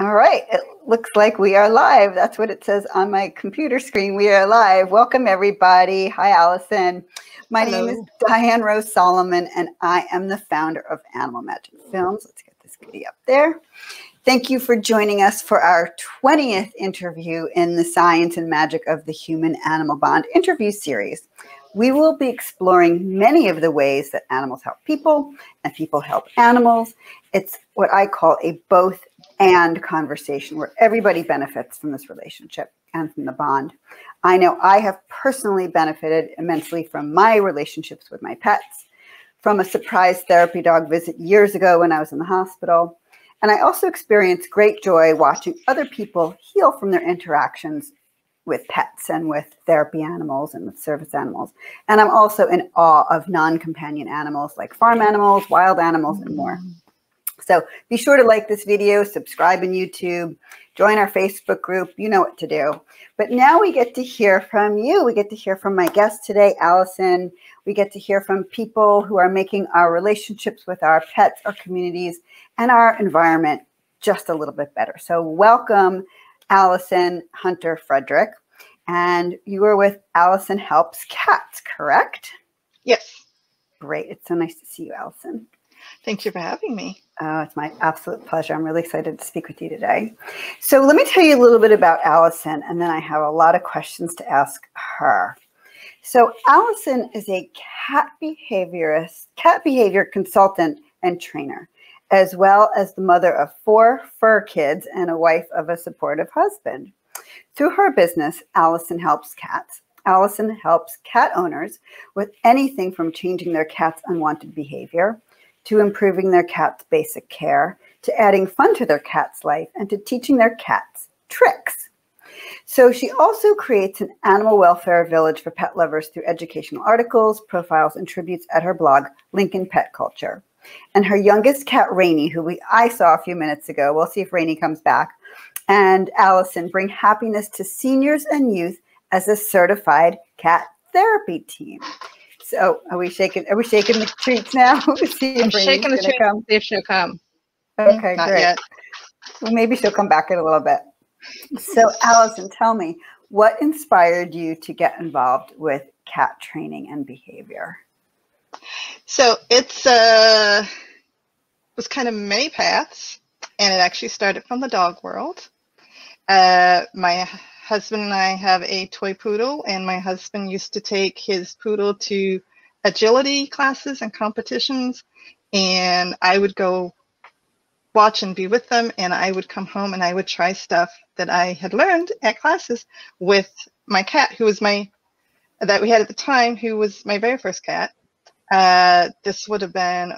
All right, it looks like we are live. That's what it says on my computer screen. We are live. Welcome, everybody. Hi, Allison. My Hello. Name is Diane Rose-Solomon, and I am the founder of Animal Magic Films. Let's get this goodie up there. Thank you for joining us for our 20th interview in the Science and Magic of the Human-Animal Bond interview series. We will be exploring many of the ways that animals help people and people help animals. It's what I call a both and conversation where everybody benefits from this relationship and from the bond. I know I have personally benefited immensely from my relationships with my pets, from a surprise therapy dog visit years ago when I was in the hospital. And I also experienced great joy watching other people heal from their interactions with pets and with therapy animals and with service animals. And I'm also in awe of non-companion animals like farm animals, wild animals, and more. So be sure to like this video, subscribe on YouTube, join our Facebook group. You know what to do. But now we get to hear from you. We get to hear from my guest today, Allison. We get to hear from people who are making our relationships with our pets, our communities, and our environment just a little bit better. So welcome, Allison Hunter-Frederick, and you were with Allison Helps Cats, correct? Yes. Great. It's so nice to see you, Allison. Thank you for having me. Oh, it's my absolute pleasure. I'm really excited to speak with you today. So let me tell you a little bit about Allison, and then I have a lot of questions to ask her. So Allison is a cat behavior consultant and trainer, as well as the mother of 4 fur kids and a wife of a supportive husband. Through her business, Allison Helps Cats, Allison helps cat owners with anything from changing their cat's unwanted behavior, to improving their cat's basic care, to adding fun to their cat's life, and to teaching their cats tricks. So she also creates an animal welfare village for pet lovers through educational articles, profiles, and tributes at her blog, Lincoln Pet Culture. And her youngest cat, Rainy, who I saw a few minutes ago, we'll see if Rainy comes back, and Allison bring happiness to seniors and youth as a certified cat therapy team. So are we shaking the treats now? I'm shaking the treats to see if she'll come. Okay, not great. Yet. Well, maybe she'll come back in a little bit. So Allison, tell me, what inspired you to get involved with cat training and behavior? So it's was kind of many paths, and it actually started from the dog world. My husband and I have a toy poodle, and my husband used to take his poodle to agility classes and competitions, and I would go watch and be with them, and I would come home and I would try stuff that I had learned at classes with my cat, who was that we had at the time, who was my very first cat. This would have been,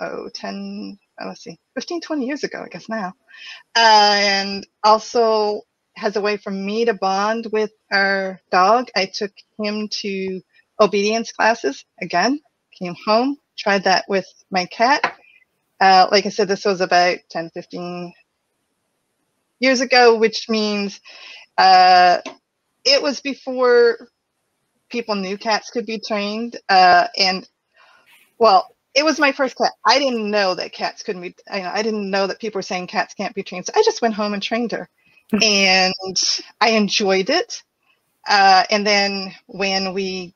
15, 20 years ago, I guess now. And also, has a way for me to bond with our dog. I took him to obedience classes again, came home, tried that with my cat. Like I said, this was about 10, 15 years ago, which means it was before people knew cats could be trained. And well, it was my first cat. I didn't know that cats couldn't be, I didn't know that people were saying cats can't be trained. So I just went home and trained her. And I enjoyed it. And then when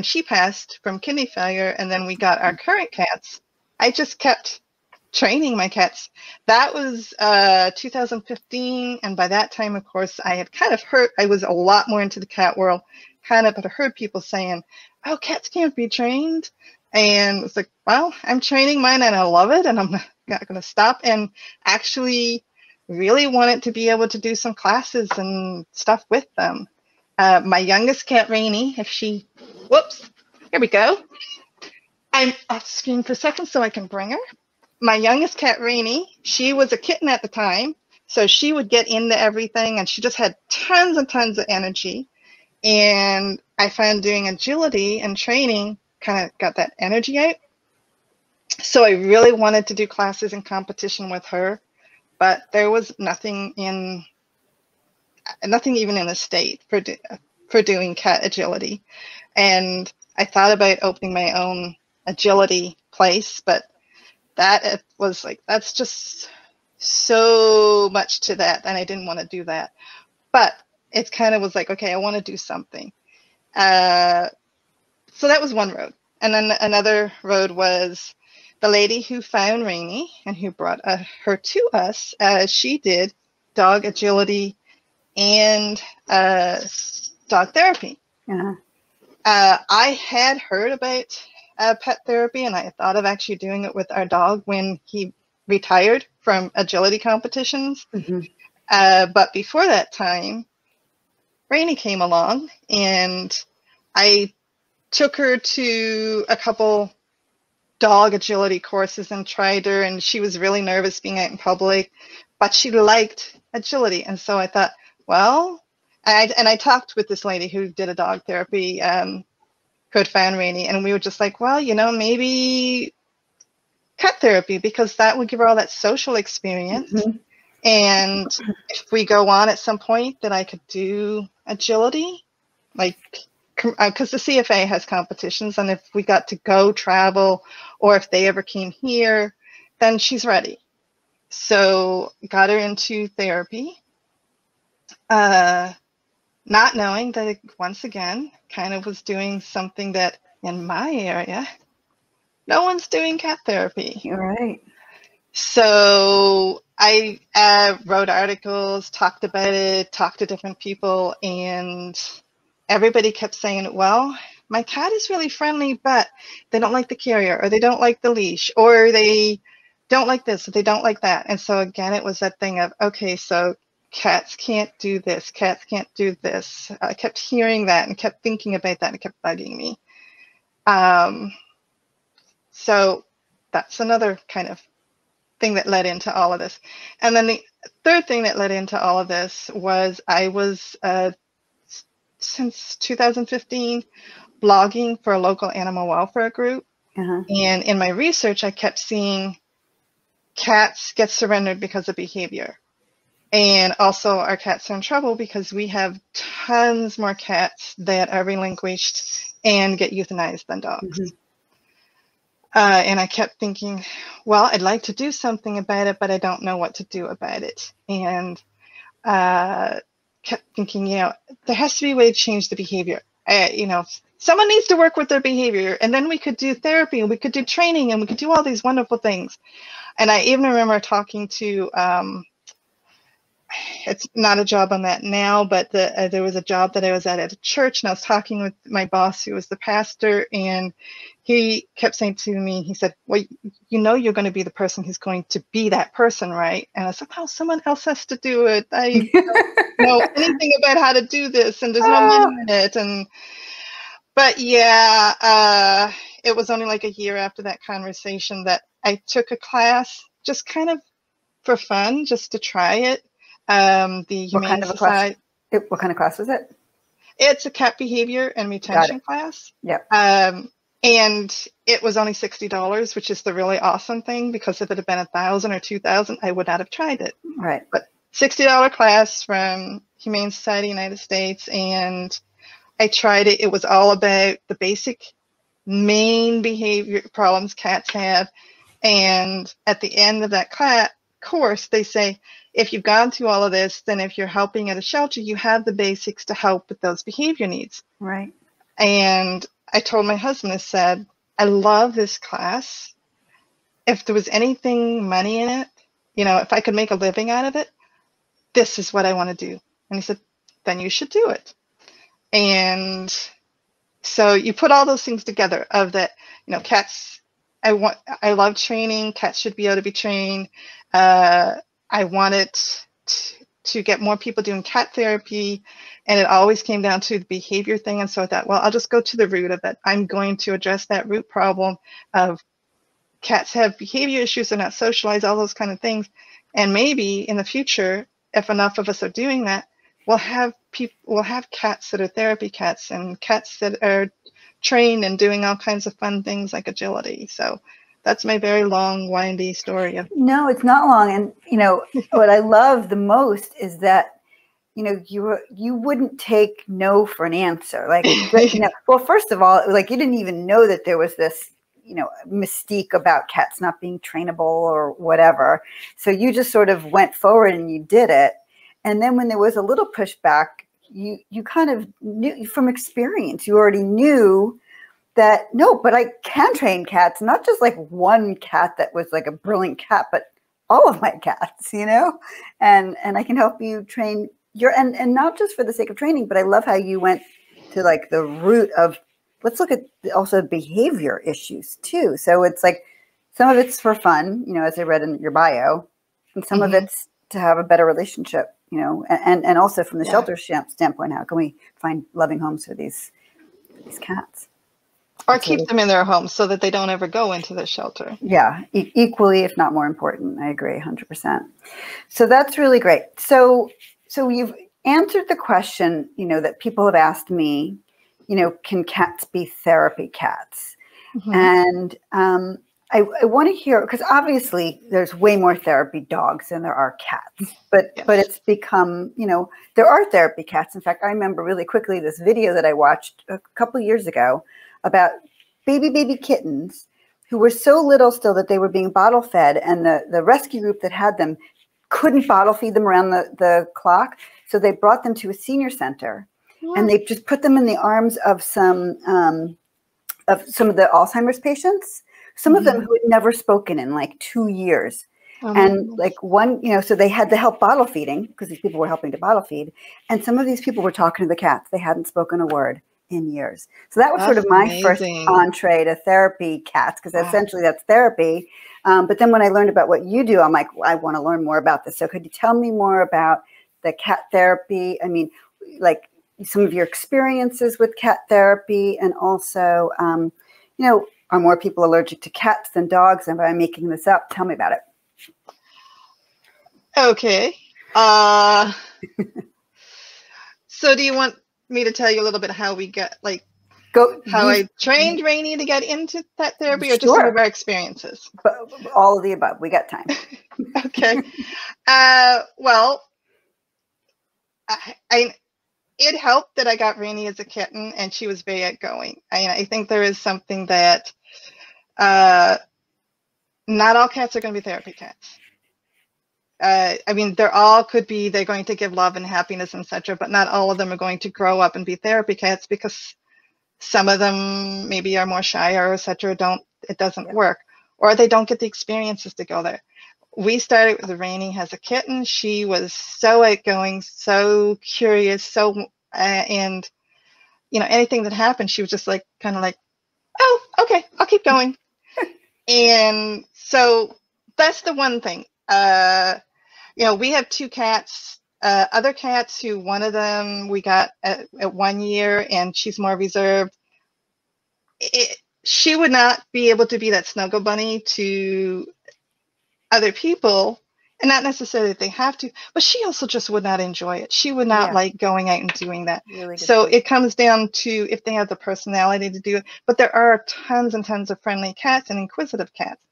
she passed from kidney failure, and then we got our current cats, I just kept training my cats. That was 2015. And by that time, of course, I had kind of heard, I was a lot more into the cat world, but I heard people saying, oh, cats can't be trained. And it's like, well, I'm training mine and I love it. And I'm not going to stop. And actually, really wanted to be able to do some classes and stuff with them. My youngest cat, Rainy, if she, whoops, here we go. I'm off screen for a second so I can bring her. My youngest cat, Rainy, she was a kitten at the time, so she would get into everything, and she just had tons and tons of energy. And I found doing agility and training kind of got that energy out. So I really wanted to do classes and competition with her. But there was nothing even in the state for doing cat agility. And I thought about opening my own agility place, but that was like, that's just so much to that, and I didn't want to do that. But it kind of was like, okay, I want to do something. So that was one road. And then another road was the lady who found Rainy and who brought her to us. She did dog agility and dog therapy. Yeah. I had heard about pet therapy, and I thought of actually doing it with our dog when he retired from agility competitions. Mm-hmm. But before that time, Rainy came along, and I took her to a couple dog agility courses and tried her, and she was really nervous being out in public, but she liked agility. And so I thought, well, and I talked with this lady who did a dog therapy, who had found Rainy, and we were just like, well, you know, maybe pet therapy, because that would give her all that social experience. Mm-hmm. And if we go on at some point, then I could do agility, like, because the CFA has competitions, and if we got to go travel, or if they ever came here, then she's ready. So got her into therapy, not knowing that it, once again, kind of was doing something that in my area, no one's doing cat therapy. You're right. So I wrote articles, talked about it, talked to different people, and everybody kept saying, well, my cat is really friendly, but they don't like the carrier, or they don't like the leash, or they don't like this, or they don't like that. And so again, it was that thing of, okay, so cats can't do this, cats can't do this. I kept hearing that and kept thinking about that, and it kept bugging me. So that's another kind of thing that led into all of this. And then the third thing that led into all of this was I was since 2015 blogging for a local animal welfare group. Uh-huh. And in my research, I kept seeing cats get surrendered because of behavior. And also our cats are in trouble because we have tons more cats that are relinquished and get euthanized than dogs. Mm-hmm. And I kept thinking, well, I'd like to do something about it, but I don't know what to do about it. And kept thinking, you know, there has to be a way to change the behavior. You know, someone needs to work with their behavior, and then we could do therapy, and we could do training, and we could do all these wonderful things. And I even remember talking to, it's not a job I'm at now, but there was a job that I was at a church, and I was talking with my boss, who was the pastor, and he kept saying to me, he said, well, you know, you're going to be the person who's going to be that person, right? And I said, oh, someone else has to do it. I don't know anything about how to do this, and there's no money in it. And, but yeah, it was only like a year after that conversation that I took a class just kind of for fun, just to try it. The Humane Society. What kind of class was it? It's a cat behavior and retention class. Yeah. And it was only $60, which is the really awesome thing, because if it had been $1,000 or $2,000, I would not have tried it. Right. But $60 class from Humane Society United States, and I tried it. It was all about the basic main behavior problems cats have. And at the end of that course, they say, if you've gone through all of this, then if you're helping at a shelter, you have the basics to help with those behavior needs. Right. And I told my husband, I said, I love this class. If there was anything money in it, you know, if I could make a living out of it, this is what I want to do. And he said, then you should do it. And so you put all those things together of that, you know, cats, I love training. Cats should be able to be trained. I wanted to get more people doing cat therapy, and it always came down to the behavior thing. And so I thought, well, I'll just go to the root of it. I'm going to address that root problem of cats have behavior issues, they're not socialized, all those kind of things. And maybe in the future, if enough of us are doing that, we'll have cats that are therapy cats, and cats that are trained and doing all kinds of fun things like agility. So that's my very long, windy story. No, it's not long. And, you know, what I love the most is that, you know, you wouldn't take no for an answer. Like, you know, well, first of all, like, you didn't even know that there was this you know, mystique about cats not being trainable or whatever. So you just sort of went forward and you did it. And then when there was a little pushback, you kind of knew from experience, you already knew that, no, but I can train cats, not just like one cat that was like a brilliant cat, but all of my cats, you know, and I can help you train your, and not just for the sake of training, but I love how you went to like the root of, let's look at also behavior issues too. So it's like, some of it's for fun, you know, as I read in your bio, and some of it's to have a better relationship, you know, and also from the shelter standpoint, how can we find loving homes for these cats? Or keep them in their home so that they don't ever go into the shelter. Yeah, equally, if not more important. I agree 100%. So that's really great. So you've answered the question, you know, that people have asked me, you know, can cats be therapy cats? And I want to hear, because obviously there's way more therapy dogs than there are cats, but but it's become, you know, there are therapy cats. In fact, I remember really quickly this video that I watched a couple years ago about baby kittens who were so little still that they were being bottle fed, and the rescue group that had them couldn't bottle feed them around the clock. So they brought them to a senior center and they just put them in the arms of some of the Alzheimer's patients, some of them who had never spoken in like 2 years. And like one, you know, so they had to help bottle feeding because these people were helping to bottle feed. And some of these people were talking to the cats. They hadn't spoken a word in years. So that was sort of my first entree to therapy cats, because essentially that's therapy. But then when I learned about what you do, I'm like, well, I want to learn more about this. So could you tell me more about the cat therapy? I mean, like some of your experiences with cat therapy, and also, you know, are more people allergic to cats than dogs? And by making this up, tell me about it. Okay. So do you want me to tell you a little bit how we got, like, how I trained Rainy to get into pet therapy, or just some of our experiences? All of the above. We got time. Okay. Well, it helped that I got Rainy as a kitten, and she was very outgoing. I think there is something that not all cats are going to be therapy cats. I mean, they're all could be, they're going to give love and happiness, etc., but not all of them are going to grow up and be therapy cats, because some of them maybe are more shy or etc., it doesn't work, or they don't get the experiences to go there. We started with Rainy as a kitten. She was so outgoing, so curious, so, and you know, anything that happened, she was just like, kind of like, oh, okay, I'll keep going. And so that's the one thing. You know, we have two cats, other cats who, one of them we got at 1 year, and she's more reserved. She would not be able to be that snuggle bunny to other people, and not necessarily that they have to, but she also just would not enjoy it. She would not like going out and doing that. Really, so it comes down to if they have the personality to do it, but there are tons and tons of friendly cats and inquisitive cats.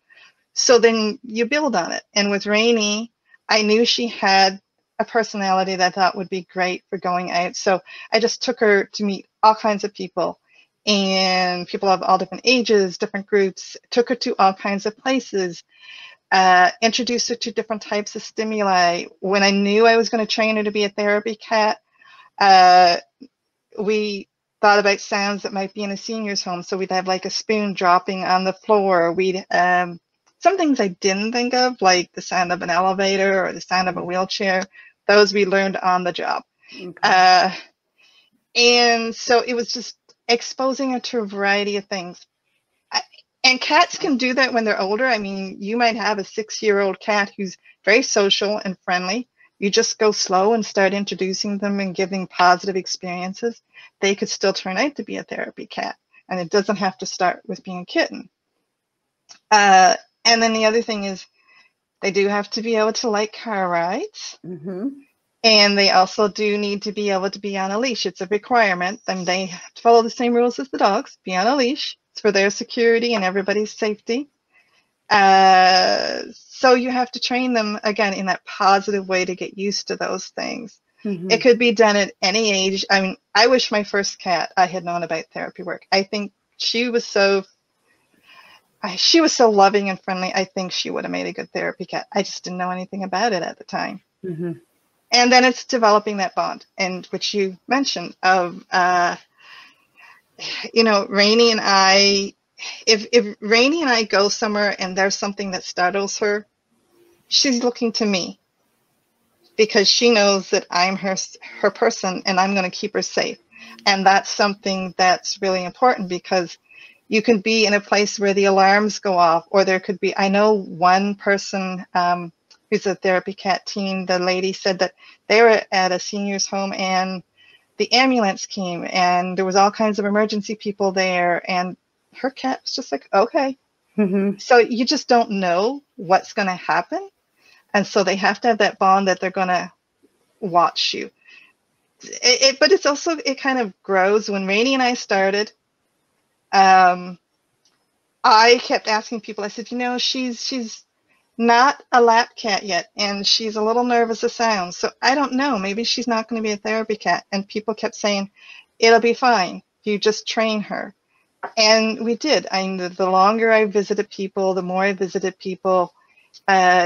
So then you build on it. And with Rainy, I knew she had a personality that I thought would be great for going out. So I just took her to meet all kinds of people, and people of all different ages, different groups, took her to all kinds of places, introduced her to different types of stimuli. When I knew I was going to train her to be a therapy cat, we thought about sounds that might be in a senior's home. So we'd have like a spoon dropping on the floor. We'd, some things I didn't think of, like the sound of an elevator or the sound of a wheelchair, those we learned on the job. Okay. And so it was just exposing her to a variety of things. And cats can do that when they're older. I mean, you might have a 6-year-old cat who's very social and friendly. You just go slow and start introducing them and giving positive experiences. They could still turn out to be a therapy cat, and it doesn't have to start with being a kitten. And then the other thing is they do have to be able to like car rides. And they also do need to be able to be on a leash. It's a requirement. And they have to follow the same rules as the dogs, be on a leash. It's for their security and everybody's safety. So you have to train them, again, in that positive way to get used to those things. It could be done at any age. I mean, I wish my first cat I had known about therapy work. I think she was so she was so loving and friendly. I think she would have made a good therapy cat. I just didn't know anything about it at the time. Mm-hmm. And then it's developing that bond, and which you mentioned of, you know, Rainy and I, if Rainy and I go somewhere and there's something that startles her, she's looking to me because she knows that I'm her person and I'm going to keep her safe. And that's something that's really important, because you can be in a place where the alarms go off, or there could be, I know one person, who's a therapy cat team, the lady said that they were at a senior's home and the ambulance came and there was all kinds of emergency people there, and her cat was just like, okay. Mm-hmm. So you just don't know what's going to happen. And so they have to have that bond that they're going to watch you. But it's also, it kind of grows. When Rainy and I started, I kept asking people, I said, you know, she's not a lap cat yet, and she's a little nervous of sounds. So I don't know, maybe she's not going to be a therapy cat. And people kept saying, it'll be fine. You just train her. And we did. I mean, the longer I visited people, the more I visited people,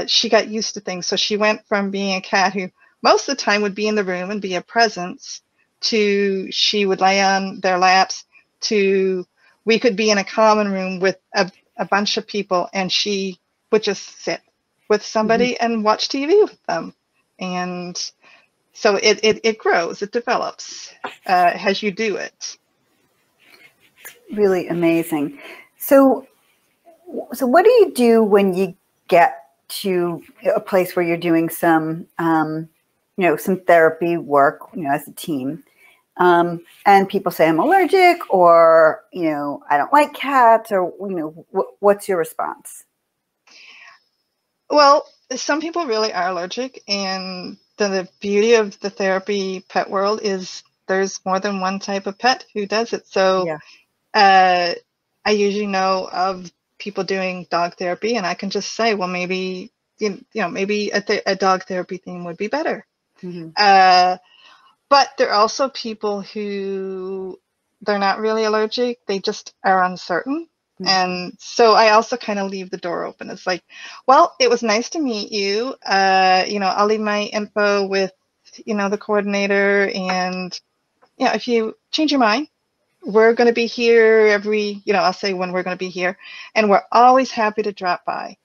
she got used to things. So she went from being a cat who most of the time would be in the room and be a presence to she would lay on their laps to we could be in a common room with a bunch of people and she would just sit with somebody mm-hmm. and watch TV with them. And so it grows, it develops as you do it. Really amazing. So what do you do when you get to a place where you're doing some, you know, some therapy work, you know, as a team, and people say I'm allergic, or, you know, I don't like cats, or, you know, what's your response? Well, some people really are allergic, and the beauty of the therapy pet world is there's more than one type of pet who does it. So yeah. I usually know of people doing dog therapy, and I can just say, well, maybe, you know, maybe a dog therapy theme would be better. Mm-hmm. But there are also people who they're not really allergic. They just are uncertain. Mm-hmm. And so I also kind of leave the door open. It's like, well, it was nice to meet you. You know, I'll leave my info with, you know, the coordinator, and, you know, if you change your mind, we're going to be here every, you know, I'll say when we're going to be here, and we're always happy to drop by.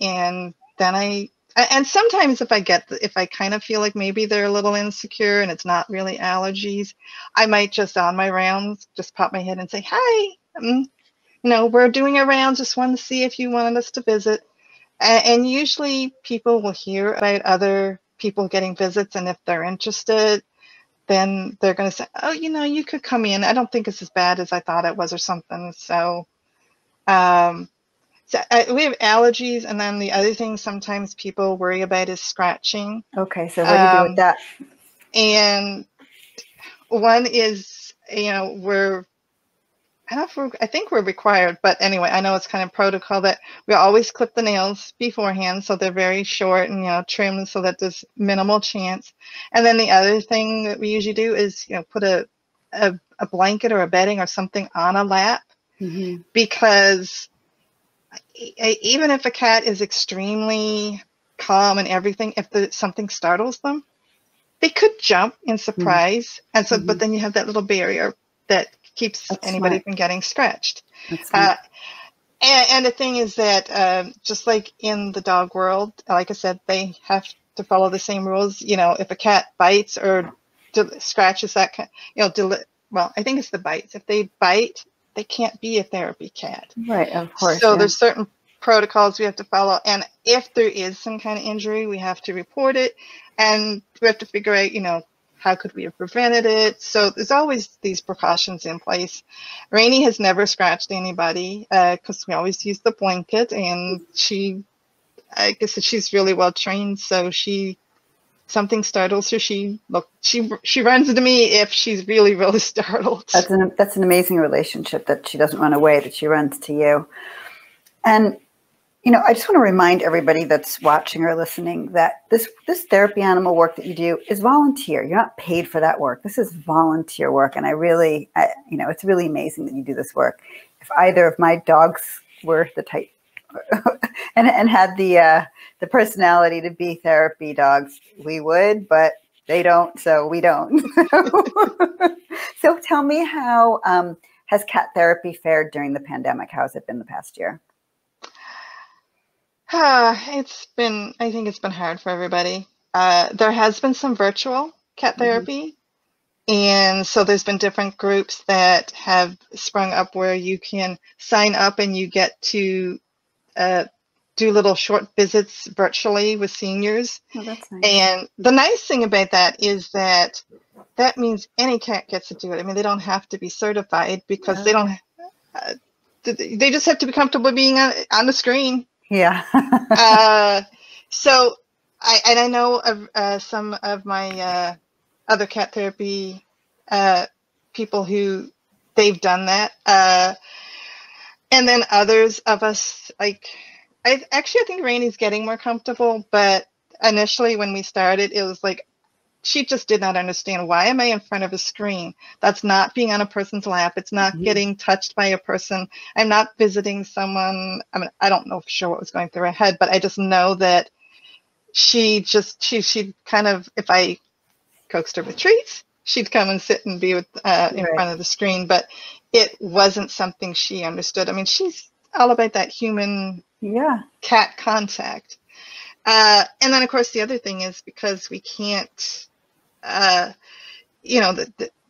And then and sometimes if I kind of feel like maybe they're a little insecure and it's not really allergies, I might just on my rounds, just pop my head and say, hi, you know, we're doing a round, just wanted to see if you wanted us to visit. And usually people will hear about other people getting visits, and if they're interested, then they're going to say, oh, you know, you could come in. I don't think it's as bad as I thought it was, or something. So, we have allergies. And then the other thing sometimes people worry about is scratching. Okay. So what do you do with that? And one is, you know, I think we're required, but anyway, I know it's kind of protocol that we always clip the nails beforehand. So they're very short and, you know, trimmed so that there's minimal chance. And then the other thing that we usually do is, you know, put a blanket or a bedding or something on a lap, mm-hmm. because even if a cat is extremely calm and everything, if something startles them, they could jump in surprise. Mm-hmm. And so, mm-hmm. but then you have that little barrier that keeps That's anybody smart. From getting scratched. And the thing is that just like in the dog world, like I said, they have to follow the same rules. You know, if a cat bites or scratches that, you know, well, I think it's the bites. If they bite, they can't be a therapy cat. Right, of course. So yeah. There's certain protocols we have to follow. And if there is some kind of injury, we have to report it. And we have to figure out, you know, how could we have prevented it? So there's always these precautions in place. Rainy has never scratched anybody because we always use the blanket, and she, I guess she's really well trained. So something startles her, she runs to me if she's really, really startled. That's an amazing relationship, that she doesn't run away, that she runs to you. And, you know, I just want to remind everybody that's watching or listening that this therapy animal work that you do is volunteer. You're not paid for that work. This is volunteer work. And I really, you know, it's really amazing that you do this work. If either of my dogs were the type and had the personality to be therapy dogs, we would, but they don't, so we don't. So tell me, how has cat therapy fared during the pandemic? How has it been the past year? It's been, I think it's been hard for everybody. There has been some virtual cat therapy. Mm-hmm. And so there's been different groups that have sprung up where you can sign up and you get to do little short visits virtually with seniors. Oh, that's nice. And the nice thing about that is that that means any cat gets to do it. I mean, they don't have to be certified because they don't, they just have to be comfortable being on the screen. Yeah. So I know of some of my other cat therapy people who they've done that. And then others of us, like, I think Rainy's getting more comfortable, but initially when we started, it was like, she just did not understand, why am I in front of a screen? That's not being on a person's lap. It's not getting touched by a person. I'm not visiting someone. I mean, I don't know for sure what was going through her head, but I just know that she kind of, if I coaxed her with treats, she'd come and sit and be with in front of the screen. But it wasn't something she understood. I mean, she's all about that human cat contact. And then, of course, the other thing is because we can't, you know,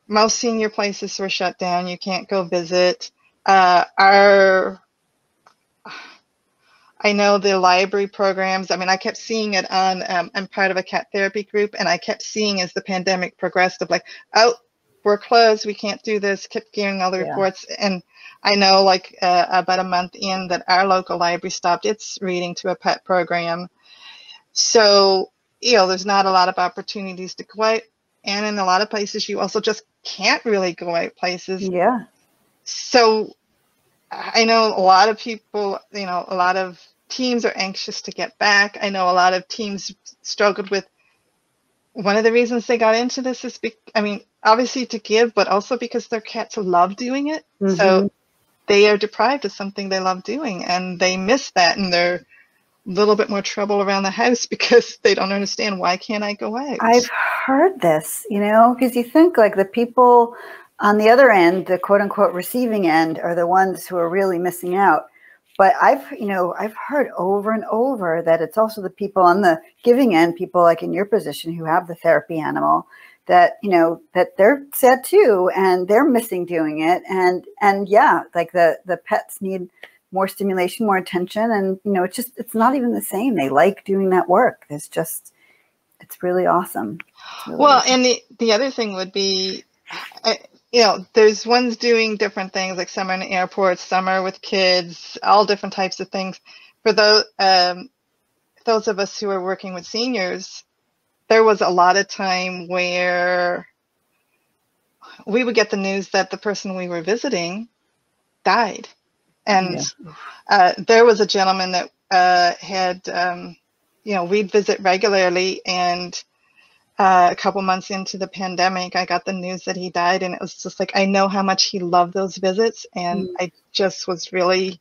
most senior places were shut down. You can't go visit. I know the library programs. I mean, I kept seeing it on, I'm part of a cat therapy group, and I kept seeing as the pandemic progressed of like, oh, we're closed, we can't do this, kept getting all the reports. And I know, like, about a month in, that our local library stopped its reading to a pet program. So, you know, there's not a lot of opportunities to go out. And in a lot of places, you also just can't really go out places. Yeah. So I know a lot of people, you know, a lot of teams are anxious to get back. I know a lot of teams struggled with, one of the reasons they got into this is, I mean, obviously to give, but also because their cats love doing it. Mm-hmm. So they are deprived of something they love doing, and they miss that, and they're a little bit more trouble around the house because they don't understand, why can't I go out? I've heard this, you know, because you think, like, the people on the other end, the quote unquote receiving end, are the ones who are really missing out. But I've heard over and over that it's also the people on the giving end, people like in your position who have the therapy animal, that, you know, that they're sad too, and they're missing doing it. And yeah, like the pets need more stimulation, more attention. And, you know, it's just, it's not even the same. They like doing that work. It's just, it's really awesome. It's really awesome. And the other thing would be, you know, there's ones doing different things, like some are in airports, some are with kids, all different types of things. For those of us who are working with seniors, there was a lot of time where we would get the news that the person we were visiting died. And there was a gentleman that had, you know, we'd visit regularly, and a couple months into the pandemic, I got the news that he died, and it was just like, I know how much he loved those visits, and I just was really,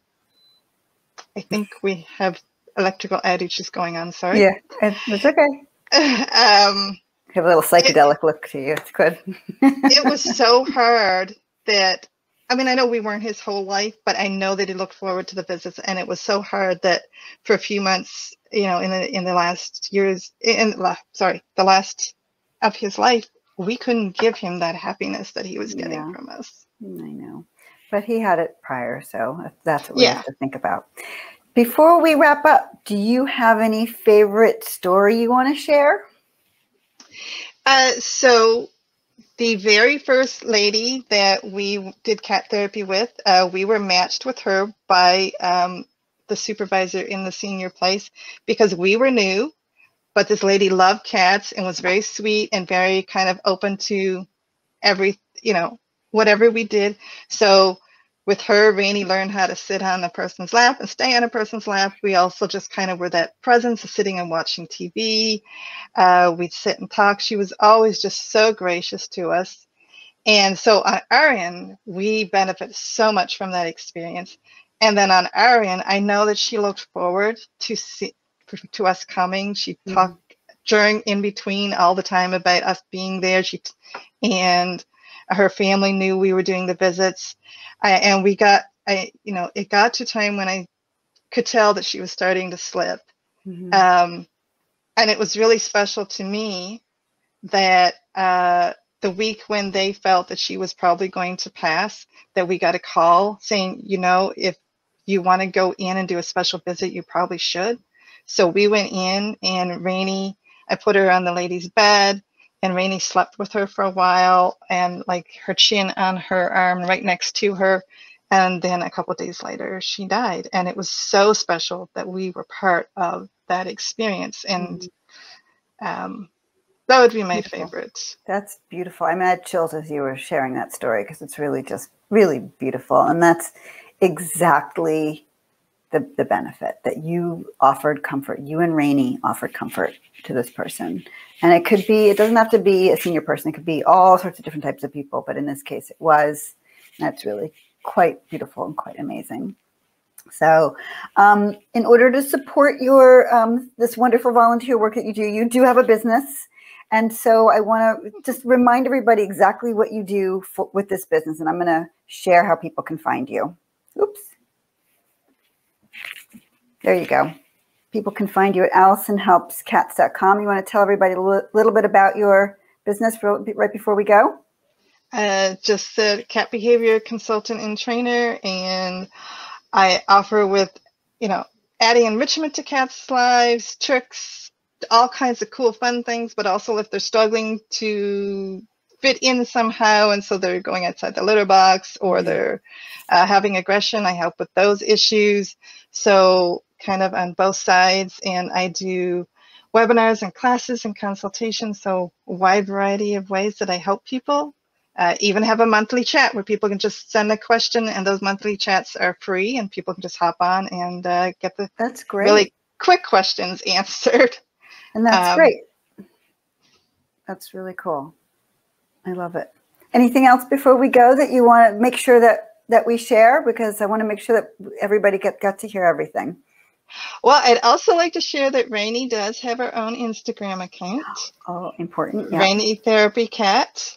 I think we have electrical outages going on, sorry. Yeah, it's okay. You have a little psychedelic look to you, it's good. It was so hard that, I mean, I know we weren't his whole life, but I know that he looked forward to the visits, and it was so hard that for a few months, you know, the last of his life, we couldn't give him that happiness that he was getting from us. I know, but he had it prior, so that's what we have to think about. Before we wrap up, do you have any favorite story you want to share? So the very first lady that we did cat therapy with, we were matched with her by the supervisor in the senior place because we were new, but this lady loved cats and was very sweet and very kind of open to every, you know, whatever we did. So with her, Rainy learned how to sit on a person's lap and stay on a person's lap. We also just kind of were that presence of sitting and watching TV. We'd sit and talk. She was always just so gracious to us. And so on our end, we benefit so much from that experience. And then on our end, I know that she looked forward to us coming. She talked during, in between, all the time about us being there. She and her family knew we were doing the visits, and we got, you know, it got to time when I could tell that she was starting to slip, and it was really special to me that the week when they felt that she was probably going to pass, that we got a call saying, you know, if you want to go in and do a special visit, you probably should. So we went in, and Rainy, I put her on the lady's bed, and Rainy slept with her for a while, and like her chin on her arm right next to her. And then a couple of days later, she died. And it was so special that we were part of that experience. And that would be my favorite. That's beautiful. I mean, I had chills as you were sharing that story, because it's really just really beautiful. And that's exactly the benefit that you offered comfort. You and Rainy offered comfort to this person. And it could be, it doesn't have to be a senior person. It could be all sorts of different types of people. But in this case, it was. That's really quite beautiful and quite amazing. So in order to support your this wonderful volunteer work that you do have a business. And so I want to just remind everybody exactly what you do with this business. And I'm going to share how people can find you. Oops. There you go. People can find you at AllisonHelpsCats.com. You want to tell everybody a little bit about your business right before we go? Just the cat behavior consultant and trainer, and I offer with, you know, adding enrichment to cats' lives, tricks, all kinds of cool, fun things, but also if they're struggling to fit in somehow, and so they're going outside the litter box, or they're having aggression, I help with those issues. So kind of on both sides, and I do webinars and classes and consultations, so a wide variety of ways that I help people. Even have a monthly chat where people can just send a question, and those monthly chats are free, and people can just hop on and get the really quick questions answered. And that's great. That's really cool. I love it. Anything else before we go that you want to make sure that we share? Because I want to make sure that everybody got to hear everything. Well, I'd also like to share that Rainy does have her own Instagram account. Oh, important. Yeah. Rainy Therapy Cat.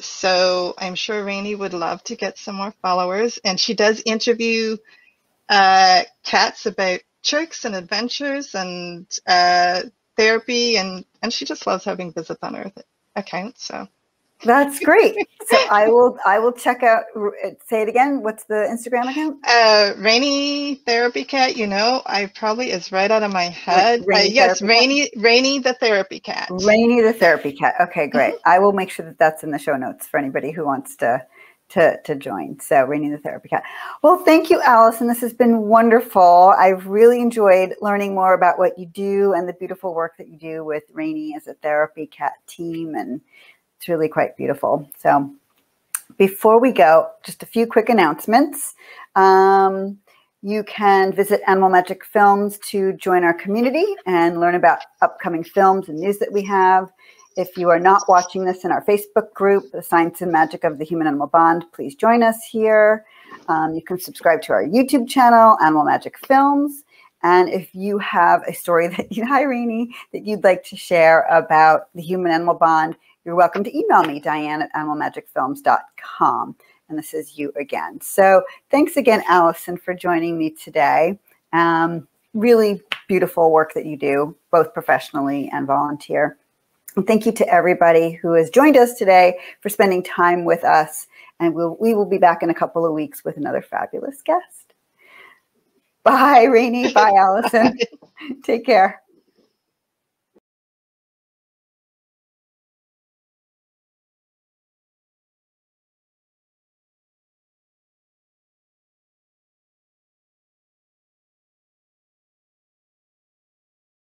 So I'm sure Rainy would love to get some more followers, and she does interview cats about tricks and adventures and therapy, and she just loves having visits on her account. So that's great. So I will check out. Say it again. What's the Instagram account? Rainy Therapy Cat. You know, I probably is right out of my head. Rainy yes, Rainy the Therapy Cat. Rainy the Therapy Cat. Okay, great. I will make sure that that's in the show notes for anybody who wants to join. So Rainy the Therapy Cat. Well, thank you, Allison. This has been wonderful. I've really enjoyed learning more about what you do and the beautiful work that you do with Rainy as a therapy cat team, and it's really quite beautiful. So before we go, just a few quick announcements. You can visit Animal Magic Films to join our community and learn about upcoming films and news that we have. If you are not watching this in our Facebook group, The Science and Magic of the Human Animal Bond, please join us here. You can subscribe to our YouTube channel, Animal Magic Films. And if you have a story that you, hi Rainy, that you'd like to share about the human animal bond, you're welcome to email me, Diane@animalmagicfilms.com. And this is you again. So thanks again, Allison, for joining me today. Really beautiful work that you do, both professionally and volunteer. And thank you to everybody who has joined us today for spending time with us. And we will be back in a couple of weeks with another fabulous guest. Bye, Rainy. Bye, Allison. Take care.